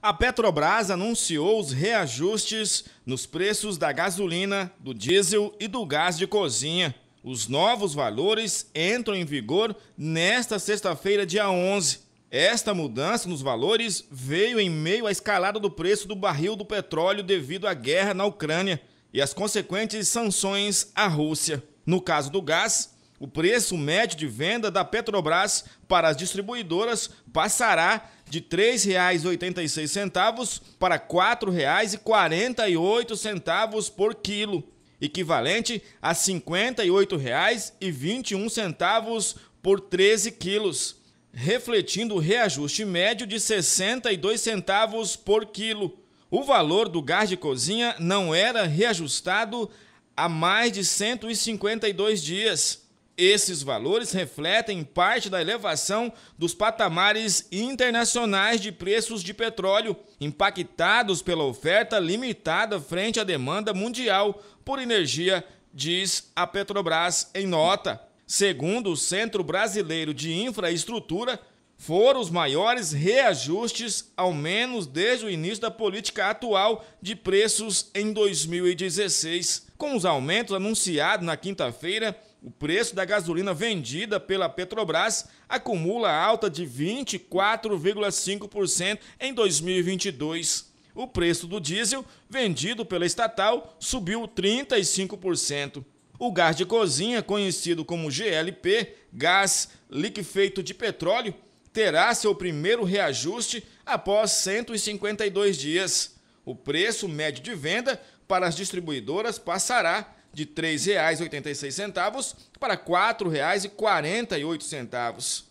A Petrobras anunciou os reajustes nos preços da gasolina, do diesel e do gás de cozinha. Os novos valores entram em vigor nesta sexta-feira, dia 11. Esta mudança nos valores veio em meio à escalada do preço do barril do petróleo devido à guerra na Ucrânia e às consequentes sanções à Rússia. No caso do gás, o preço médio de venda da Petrobras para as distribuidoras passará de R$ 3,86 para R$ 4,48 por quilo, equivalente a R$ 58,21 por 13 quilos, refletindo o reajuste médio de 62 centavos por quilo. O valor do gás de cozinha não era reajustado há mais de 152 dias. Esses valores refletem parte da elevação dos patamares internacionais de preços de petróleo, impactados pela oferta limitada frente à demanda mundial por energia, diz a Petrobras em nota. Segundo o Centro Brasileiro de Infraestrutura, foram os maiores reajustes, ao menos desde o início da política atual de preços em 2016. Com os aumentos anunciados na quinta-feira, o preço da gasolina vendida pela Petrobras acumula alta de 24,5% em 2022. O preço do diesel vendido pela estatal subiu 35%. O gás de cozinha, conhecido como GLP, gás liquefeito de petróleo, terá seu primeiro reajuste após 152 dias. O preço médio de venda para as distribuidoras passará de R$ 3,86 para R$ 4,48.